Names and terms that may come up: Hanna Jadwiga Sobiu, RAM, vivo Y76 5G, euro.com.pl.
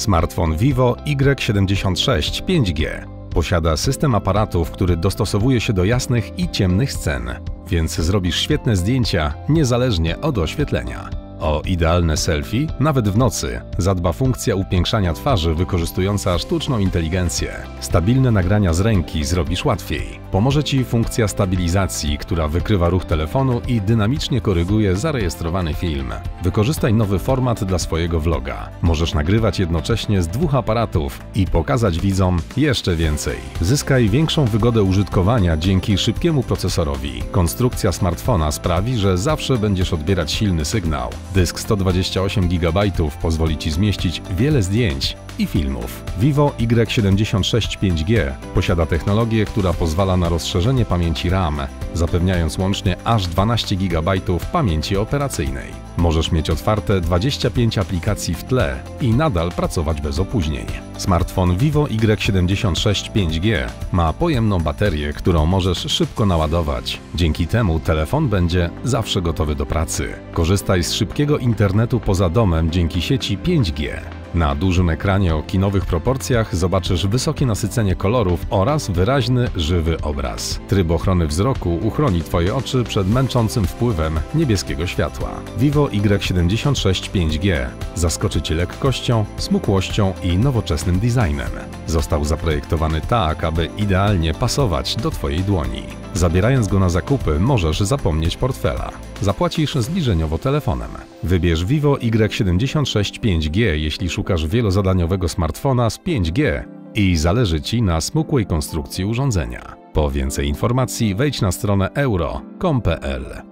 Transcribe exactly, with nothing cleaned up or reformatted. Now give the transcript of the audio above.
Smartfon Vivo Y siedemdziesiąt sześć pięć G posiada system aparatów, który dostosowuje się do jasnych i ciemnych scen, więc zrobisz świetne zdjęcia niezależnie od oświetlenia. O idealne selfie, nawet w nocy, zadba funkcja upiększania twarzy wykorzystująca sztuczną inteligencję. Stabilne nagrania z ręki zrobisz łatwiej. Pomoże Ci funkcja stabilizacji, która wykrywa ruch telefonu i dynamicznie koryguje zarejestrowany film. Wykorzystaj nowy format dla swojego vloga. Możesz nagrywać jednocześnie z dwóch aparatów i pokazać widzom jeszcze więcej. Zyskaj większą wygodę użytkowania dzięki szybkiemu procesorowi. Konstrukcja smartfona sprawi, że zawsze będziesz odbierać silny sygnał. Dysk sto dwadzieścia osiem gigabajtów pozwoli Ci zmieścić wiele zdjęć i filmów. Vivo Y siedemdziesiąt sześć pięć G posiada technologię, która pozwala na rozszerzenie pamięci RAM, zapewniając łącznie aż dwanaście gigabajtów pamięci operacyjnej. Możesz mieć otwarte dwadzieścia pięć aplikacji w tle i nadal pracować bez opóźnień. Smartfon Vivo Y siedemdziesiąt sześć pięć G ma pojemną baterię, którą możesz szybko naładować. Dzięki temu telefon będzie zawsze gotowy do pracy. Korzystaj z szybkiego internetu poza domem dzięki sieci pięć G. Na dużym ekranie o kinowych proporcjach zobaczysz wysokie nasycenie kolorów oraz wyraźny, żywy obraz. Tryb ochrony wzroku uchroni Twoje oczy przed męczącym wpływem niebieskiego światła. Vivo Y siedemdziesiąt sześć pięć G zaskoczy Cię lekkością, smukłością i nowoczesnym designem. Został zaprojektowany tak, aby idealnie pasować do Twojej dłoni. Zabierając go na zakupy, możesz zapomnieć portfela. Zapłacisz zbliżeniowo telefonem. Wybierz Vivo Y siedemdziesiąt sześć pięć G, jeśli szukasz wielozadaniowego smartfona z pięć G i zależy Ci na smukłej konstrukcji urządzenia. Po więcej informacji wejdź na stronę euro kropka com kropka pl.